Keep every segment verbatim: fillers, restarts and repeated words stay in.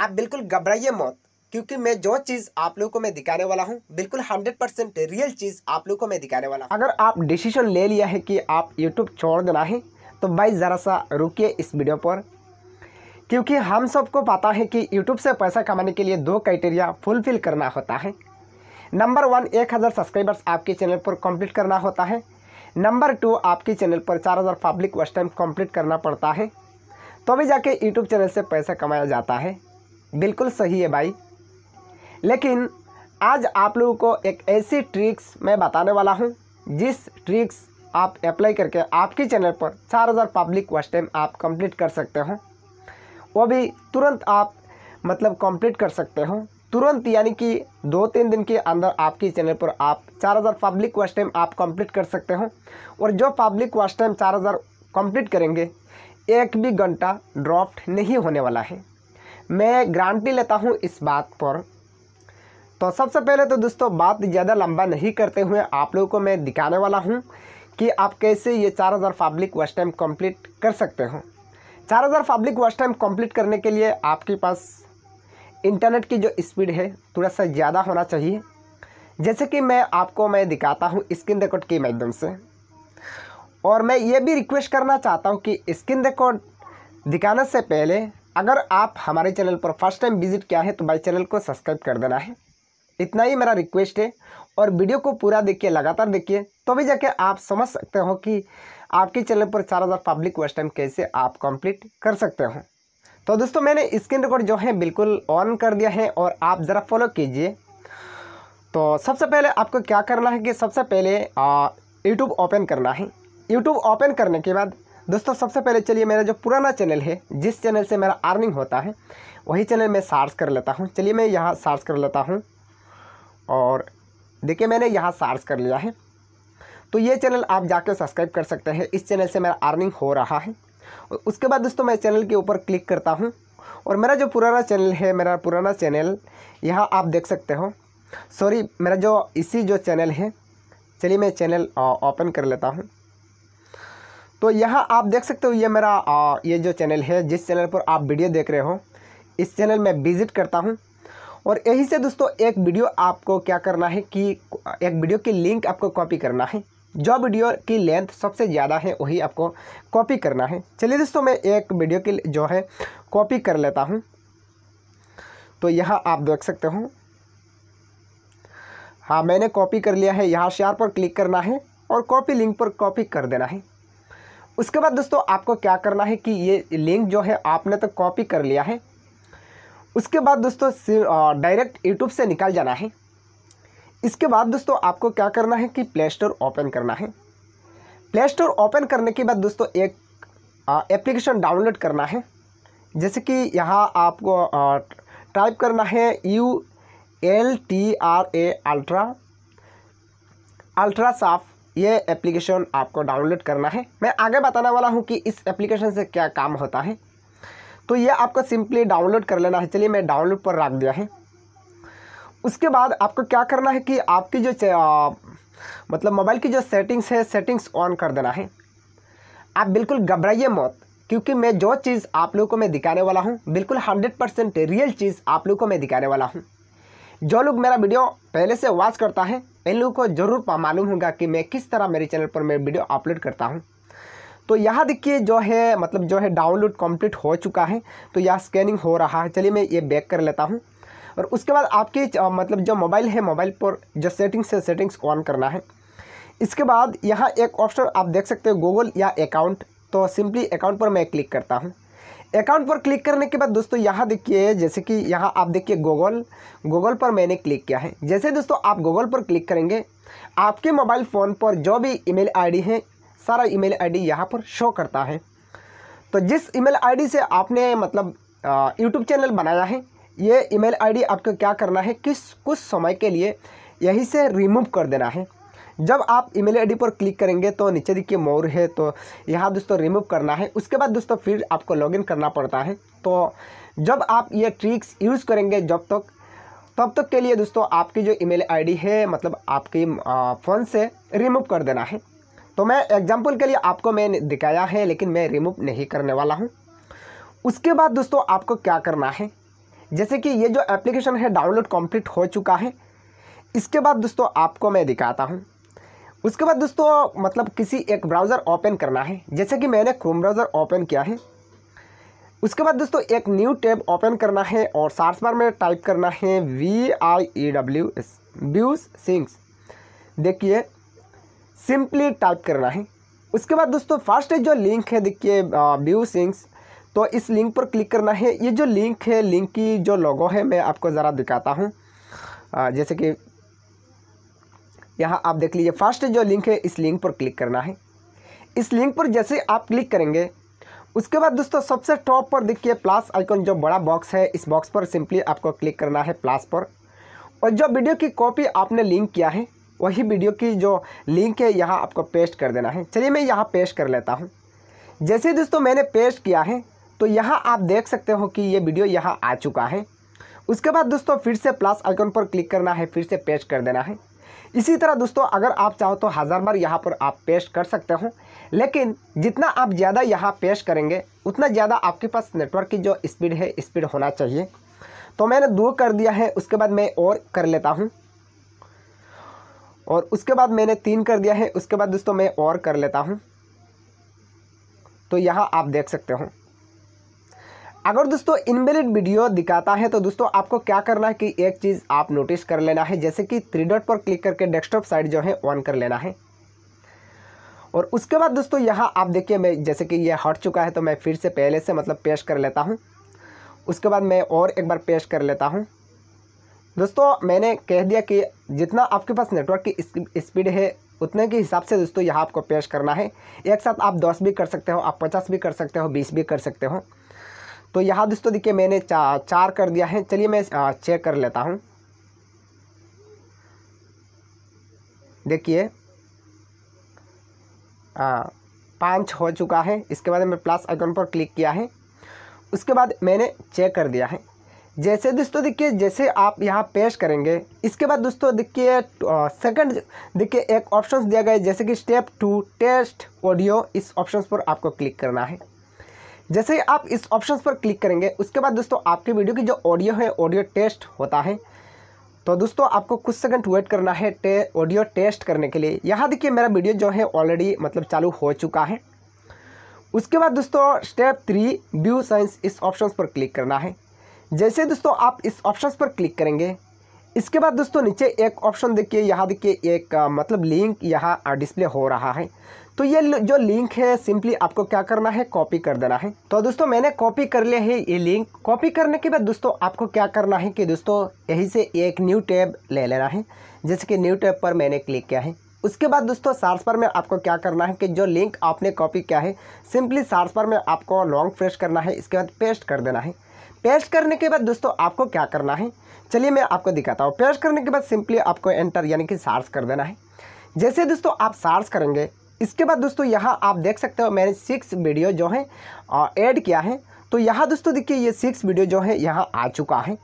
आप बिल्कुल घबराइए मत, क्योंकि मैं जो चीज़ आप लोगों को मैं दिखाने वाला हूँ बिल्कुल हंड्रेड परसेंट रियल चीज़ आप लोगों को मैं दिखाने वाला हूँ। अगर आप डिसीजन ले लिया है कि आप यूट्यूब छोड़ देना है तो भाई ज़रा सा रुकिए इस वीडियो पर, क्योंकि हम सबको पता है कि यूट्यूब से पैसा कमाने के लिए दो क्राइटेरिया फुलफिल करना होता है। नंबर वन, एक हज़ार सब्सक्राइबर्स आपके चैनल पर कंप्लीट करना होता है। नंबर टू, आपके चैनल पर चार हज़ार पब्लिक वॉच टाइम कंप्लीट करना पड़ता है, तभी जाके यूट्यूब चैनल से पैसा कमाया जाता है। बिल्कुल सही है भाई, लेकिन आज आप लोगों को एक ऐसी ट्रिक्स मैं बताने वाला हूं, जिस ट्रिक्स आप अप्लाई करके आपके चैनल पर चार हज़ार पब्लिक वॉच टाइम आप कंप्लीट कर सकते हो, वो भी तुरंत आप मतलब कंप्लीट कर सकते हो तुरंत, यानी कि दो तीन दिन के अंदर आपके चैनल पर आप चार हज़ार पब्लिक वॉच टाइम आप कंप्लीट कर सकते हो। और जो पब्लिक वॉच टाइम चार हज़ार कंप्लीट करेंगे एक भी घंटा ड्रॉप्ड नहीं होने वाला है, मैं गारंटी लेता हूँ इस बात पर। तो सबसे पहले तो दोस्तों बात ज़्यादा लंबा नहीं करते हुए आप लोगों को मैं दिखाने वाला हूं कि आप कैसे ये चार हज़ार पब्लिक वॉच टाइम कंप्लीट कर सकते हो। चार हज़ार पब्लिक वॉच टाइम कंप्लीट करने के लिए आपके पास इंटरनेट की जो स्पीड है थोड़ा सा ज़्यादा होना चाहिए, जैसे कि मैं आपको मैं दिखाता हूं स्क्रीन रिकॉर्ड के माध्यम से। और मैं ये भी रिक्वेस्ट करना चाहता हूँ कि स्क्रीन रिकॉर्ड दिखाने से पहले अगर आप हमारे चैनल पर फर्स्ट टाइम विजिट किया है तो भाई चैनल को सब्सक्राइब कर देना है, इतना ही मेरा रिक्वेस्ट है। और वीडियो को पूरा देखिए, लगातार देखिए, तभी जाके आप समझ सकते हो कि आपके चैनल पर चार हज़ार पब्लिक वॉच टाइम कैसे आप कंप्लीट कर सकते हो। तो दोस्तों मैंने स्क्रीन रिकॉर्ड जो है बिल्कुल ऑन कर दिया है और आप ज़रा फॉलो कीजिए। तो सबसे पहले आपको क्या करना है कि सबसे पहले यूट्यूब ओपन करना है। यूट्यूब ओपन करने के बाद दोस्तों सबसे पहले चलिए मेरा जो पुराना चैनल है, जिस चैनल से मेरा अर्निंग होता है, वही चैनल मैं सर्च कर लेता हूँ। चलिए मैं यहाँ सर्च कर लेता हूँ और देखिए मैंने यहाँ सर्च कर लिया है। तो ये चैनल आप जाकर सब्सक्राइब कर सकते हैं, इस चैनल से मेरा अर्निंग हो रहा है। उसके बाद दोस्तों मैं चैनल के ऊपर क्लिक करता हूँ और मेरा जो पुराना चैनल है, मेरा पुराना चैनल यहाँ आप देख सकते हो, सॉरी मेरा जो इसी जो चैनल है, चलिए मैं चैनल ओपन कर लेता हूँ। तो यहाँ आप देख सकते हो ये मेरा आ, ये जो चैनल है, जिस चैनल पर आप वीडियो देख रहे हो, इस चैनल में विजिट करता हूँ। और यही से दोस्तों एक वीडियो आपको क्या करना है कि एक वीडियो की लिंक आपको कॉपी करना है, जो वीडियो की लेंथ सबसे ज़्यादा है वही आपको कॉपी करना है। चलिए दोस्तों मैं एक वीडियो की जो है कॉपी कर लेता हूं। तो यहाँ आप देख सकते हो, हाँ मैंने कॉपी कर लिया है। यहाँ शेयर पर क्लिक करना है और कॉपी लिंक पर कॉपी कर देना है। उसके बाद दोस्तों आपको क्या करना है कि ये लिंक जो है आपने तो कॉपी कर लिया है, उसके बाद दोस्तों डायरेक्ट यूट्यूब से निकाल जाना है। इसके बाद दोस्तों आपको क्या करना है कि प्ले स्टोर ओपन करना है। प्ले स्टोर ओपन करने के बाद दोस्तों एक एप्लीकेशन डाउनलोड करना है, जैसे कि यहाँ आपको आ, टाइप करना है U L T R A ultra ultra साफ। ये एप्लीकेशन आपको डाउनलोड करना है। मैं आगे बताने वाला हूँ कि इस एप्लीकेशन से क्या काम होता है। तो ये आपको सिंपली डाउनलोड कर लेना है। चलिए मैं डाउनलोड पर रख दिया है। उसके बाद आपको क्या करना है कि आपकी जो आ, मतलब मोबाइल की जो सेटिंग्स है, सेटिंग्स ऑन कर देना है। आप बिल्कुल घबराइए मत, क्योंकि मैं जो चीज़ आप लोगों को मैं दिखाने वाला हूँ बिल्कुल हंड्रेड परसेंट रियल चीज़ आप लोगों को मैं दिखाने वाला हूँ। जो लोग मेरा वीडियो पहले से वॉच करता है इन लोगों को ज़रूर मालूम होगा कि मैं किस तरह मेरे चैनल पर मैं वीडियो अपलोड करता हूँ। तो यहाँ देखिए जो है मतलब जो है डाउनलोड कंप्लीट हो चुका है, तो यहाँ स्कैनिंग हो रहा है। चलिए मैं ये बैक कर लेता हूँ। और उसके बाद आपके मतलब जो मोबाइल है, मोबाइल पर जो सेटिंग्स है, सेटिंग्स ऑन करना है। इसके बाद यहाँ एक ऑप्शन आप देख सकते हो, गूगल या अकाउंट। तो सिंपली अकाउंट पर मैं क्लिक करता हूँ। अकाउंट पर क्लिक करने के बाद दोस्तों यहाँ देखिए, जैसे कि यहाँ आप देखिए गूगल, गूगल पर मैंने क्लिक किया है। जैसे दोस्तों आप गूगल पर क्लिक करेंगे, आपके मोबाइल फ़ोन पर जो भी ईमेल आईडी है, सारा ईमेल आईडी यहाँ पर शो करता है। तो जिस ईमेल आईडी से आपने मतलब यूट्यूब चैनल बनाया है, ये ईमेल आईडी आपको क्या करना है कि कुछ समय के लिए यहीं से रिमूव कर देना है। जब आप ईमेल आईडी पर क्लिक करेंगे तो नीचे देखिए मोर है, तो यहाँ दोस्तों रिमूव करना है। उसके बाद दोस्तों फिर आपको लॉगिन करना पड़ता है। तो जब आप ये ट्रिक्स यूज़ करेंगे जब तक तब तक के लिए दोस्तों आपकी जो ईमेल आईडी है मतलब आपके फ़ोन से रिमूव कर देना है। तो मैं एग्जांपल के लिए आपको मैं दिखाया है, लेकिन मैं रिमूव नहीं करने वाला हूं। उसके बाद दोस्तों आपको क्या करना है, जैसे कि ये जो एप्लीकेशन है डाउनलोड कंप्लीट हो चुका है। इसके बाद दोस्तों आपको मैं दिखाता हूँ। उसके बाद दोस्तों मतलब किसी एक ब्राउज़र ओपन करना है, जैसे कि मैंने क्रोम ब्राउज़र ओपन किया है। उसके बाद दोस्तों एक न्यू टैब ओपन करना है और सर्च बार में टाइप करना है V I E W S views sings, देखिए सिंपली टाइप करना है। उसके बाद दोस्तों फर्स्ट जो लिंक है देखिए व्यू सिंग्स, तो इस लिंक पर क्लिक करना है। ये जो लिंक है, लिंक की जो लोगो है मैं आपको ज़रा दिखाता हूँ। जैसे कि यहाँ आप देख लीजिए फर्स्ट जो लिंक है, इस लिंक पर क्लिक करना है। इस लिंक पर जैसे आप क्लिक करेंगे उसके बाद दोस्तों सबसे टॉप पर देखिए प्लस आइकॉन जो बड़ा बॉक्स है, इस बॉक्स पर सिंपली आपको क्लिक करना है प्लस पर। और जो वीडियो की कॉपी आपने लिंक किया है वही वीडियो की जो लिंक है यहाँ आपको पेस्ट कर देना है। चलिए मैं यहाँ पेस्ट कर लेता हूँ। जैसे दोस्तों मैंने पेस्ट किया है तो यहाँ आप देख सकते हो कि ये वीडियो यहाँ आ चुका है। उसके बाद दोस्तों फिर से प्लस आइकॉन पर क्लिक करना है, फिर से पेस्ट कर देना है। इसी तरह दोस्तों अगर आप चाहो तो हज़ार बार यहाँ पर आप पेस्ट कर सकते हो, लेकिन जितना आप ज़्यादा यहाँ पेस्ट करेंगे उतना ज़्यादा आपके पास नेटवर्क की जो स्पीड है स्पीड होना चाहिए। तो मैंने दो कर दिया है। उसके बाद मैं और कर लेता हूँ, और उसके बाद मैंने तीन कर दिया है। उसके बाद दोस्तों मैं और कर लेता हूँ। तो यहाँ आप देख सकते हो अगर दोस्तों इनवैलिड वीडियो दिखाता है तो दोस्तों आपको क्या करना है कि एक चीज़ आप नोटिस कर लेना है, जैसे कि थ्री डॉट पर क्लिक करके डेस्कटॉप साइड जो है ऑन कर लेना है। और उसके बाद दोस्तों यहाँ आप देखिए मैं जैसे कि ये हट चुका है तो मैं फिर से पहले से मतलब पेस्ट कर लेता हूँ। उसके बाद मैं और एक बार पेस्ट कर लेता हूँ। दोस्तों मैंने कह दिया कि जितना आपके पास नेटवर्क की स्पीड है उतने के हिसाब से दोस्तों यहाँ आपको पेस्ट करना है। एक साथ आप दस भी कर सकते हो, आप पचास भी कर सकते हो, बीस भी कर सकते हो। तो यहाँ दोस्तों देखिए मैंने चा, चार कर दिया है। चलिए मैं चेक कर लेता हूँ। देखिए पाँच हो चुका है। इसके बाद मैं प्लस आइकन पर क्लिक किया है। उसके बाद मैंने चेक कर दिया है। जैसे दोस्तों देखिए जैसे आप यहाँ पेश करेंगे इसके बाद दोस्तों देखिए सेकंड देखिए एक ऑप्शन दिया गया है, जैसे कि स्टेप टू टेस्ट ऑडियो, इस ऑप्शन पर आपको क्लिक करना है। जैसे ही आप इस ऑप्शन पर क्लिक करेंगे उसके बाद दोस्तों आपकी वीडियो की जो ऑडियो है ऑडियो टेस्ट होता है। तो दोस्तों आपको कुछ सेकंड वेट करना है टे ऑडियो टेस्ट करने के लिए। यहाँ देखिए मेरा वीडियो जो है ऑलरेडी मतलब चालू हो चुका है। उसके बाद दोस्तों स्टेप थ्री व्यू साइंस, इस ऑप्शन पर क्लिक करना है। जैसे दोस्तों आप इस ऑप्शन पर क्लिक करेंगे इसके बाद दोस्तों नीचे एक ऑप्शन देखिए, यहाँ देखिए एक आ, मतलब लिंक यहाँ डिस्प्ले हो रहा है। तो ये जो लिंक है सिंपली आपको क्या करना है कॉपी कर देना है। तो दोस्तों मैंने कॉपी कर लिया है ये लिंक। कॉपी करने के बाद दोस्तों आपको क्या करना है कि दोस्तों यहीं से एक न्यू टैब ले लेना है। जैसे कि न्यू टैब पर मैंने क्लिक किया है। उसके बाद दोस्तों सर्च बार में आपको क्या करना है कि जो लिंक आपने कॉपी किया है सिंपली सर्च बार में आपको लॉन्ग प्रेस करना है। इसके बाद पेस्ट कर देना है। पेस्ट करने के बाद दोस्तों आपको क्या करना है चलिए मैं आपको दिखाता हूँ। पेस्ट करने के बाद सिंपली आपको एंटर यानी कि सर्च कर देना है। जैसे दोस्तों आप सर्च करेंगे इसके बाद दोस्तों यहाँ आप देख सकते हो मैंने सिक्स वीडियो जो है ऐड किया है। तो यहाँ दोस्तों देखिए ये सिक्स वीडियो जो है यहाँ आ चुका है।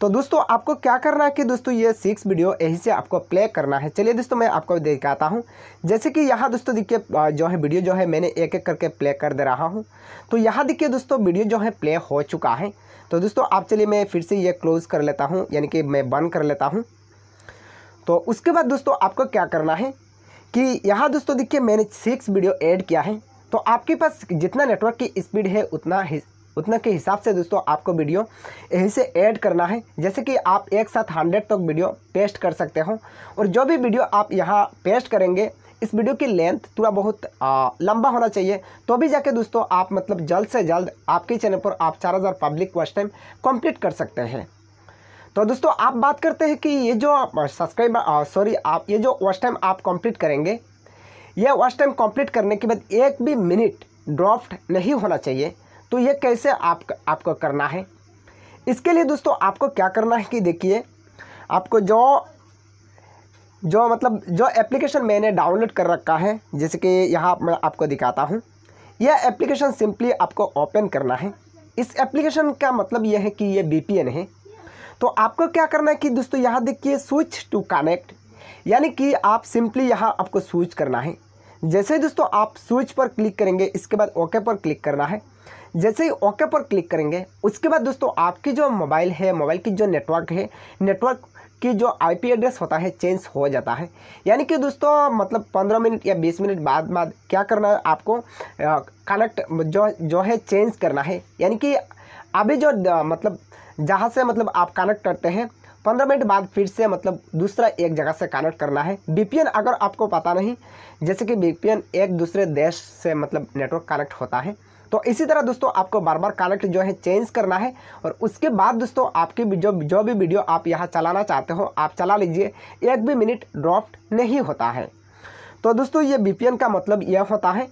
तो दोस्तों आपको क्या करना है कि दोस्तों ये सिक्स वीडियो यहीं से आपको प्ले करना है। चलिए दोस्तों मैं आपको दिखाता हूँ। जैसे कि यहाँ दोस्तों देखिए जो है वीडियो जो है मैंने एक एक करके प्ले कर दे रहा हूँ। तो यहाँ देखिए दोस्तों वीडियो जो है प्ले हो चुका है। तो दोस्तों आप चलिए मैं फिर से ये क्लोज़ कर लेता हूँ यानी कि मैं बंद कर लेता हूँ। तो उसके बाद दोस्तों आपको क्या करना है कि यहाँ दोस्तों देखिए मैंने सिक्स वीडियो ऐड किया है। तो आपके पास जितना नेटवर्क की स्पीड है उतना उतना के हिसाब से दोस्तों आपको वीडियो यहीं से ऐड करना है। जैसे कि आप एक साथ हंड्रेड तक वीडियो पेस्ट कर सकते हो। और जो भी वीडियो आप यहाँ पेस्ट करेंगे इस वीडियो की लेंथ थोड़ा बहुत आ, लंबा होना चाहिए। तो भी जाके दोस्तों आप मतलब जल्द से जल्द आपके चैनल पर आप चार हज़ार पब्लिक वॉच टाइम कंप्लीट कर सकते हैं। तो दोस्तों आप बात करते हैं कि ये जो सब्सक्राइबर सॉरी आप ये जो वॉच टाइम आप कंप्लीट करेंगे यह वॉच टाइम कंप्लीट करने के बाद एक भी मिनट ड्रॉप्ड नहीं होना चाहिए। तो ये कैसे आप आपको करना है इसके लिए दोस्तों आपको क्या करना है कि देखिए आपको जो जो मतलब जो एप्लीकेशन मैंने डाउनलोड कर रखा है जैसे कि यहाँ मैं आपको दिखाता हूँ यह एप्लीकेशन सिंपली आपको ओपन करना है। इस एप्लीकेशन का मतलब यह है कि ये वी पी एन है। तो आपको क्या करना है कि दोस्तों यहाँ देखिए स्विच टू कनेक्ट यानी कि आप सिंपली यहाँ आपको स्विच करना है। जैसे दोस्तों आप स्विच पर क्लिक करेंगे इसके बाद ओके पर क्लिक करना है। जैसे ही ओके पर क्लिक करेंगे उसके बाद दोस्तों आपकी जो मोबाइल है, मोबाइल की जो नेटवर्क है, नेटवर्क की जो आईपी एड्रेस होता है चेंज हो जाता है। यानी कि दोस्तों मतलब पंद्रह मिनट या बीस मिनट बाद बाद क्या करना है आपको, कनेक्ट जो जो है चेंज करना है। यानी कि अभी जो मतलब जहाँ से मतलब आप कनेक्ट करते हैं पंद्रह मिनट बाद फिर से मतलब दूसरा एक जगह से कनेक्ट करना है। वीपीएन अगर आपको पता नहीं, जैसे कि वीपीएन एक दूसरे देश से मतलब नेटवर्क कनेक्ट होता है, तो इसी तरह दोस्तों आपको बार बार कनेक्ट जो है चेंज करना है। और उसके बाद दोस्तों आपकी जो जो भी वीडियो आप यहाँ चलाना चाहते हो आप चला लीजिए, एक भी मिनट ड्रॉप नहीं होता है। तो दोस्तों ये वीपीएन का मतलब यह होता है।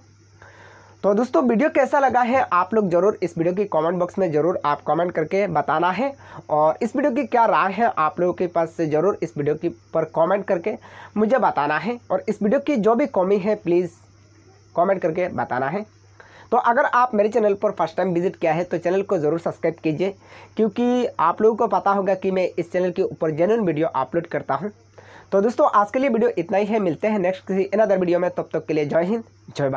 तो दोस्तों वीडियो कैसा लगा है आप लोग ज़रूर इस वीडियो की कमेंट बॉक्स में ज़रूर आप कमेंट करके बताना है, और इस वीडियो की क्या राय है आप लोगों के पास से ज़रूर इस वीडियो की पर कमेंट करके मुझे बताना है, और इस वीडियो की जो भी कमी है प्लीज़ कमेंट करके बताना है। तो अगर आप मेरे चैनल पर फर्स्ट टाइम विजिट किया है तो चैनल को ज़रूर सब्सक्राइब कीजिए, क्योंकि आप लोगों को पता होगा कि मैं इस चैनल के ऊपर जेन्युइन वीडियो अपलोड करता हूँ। तो दोस्तों आज के लिए वीडियो इतना ही है, मिलते हैं नेक्स्ट किसी अनदर वीडियो में, तब तक के लिए जय हिंद जय भारत।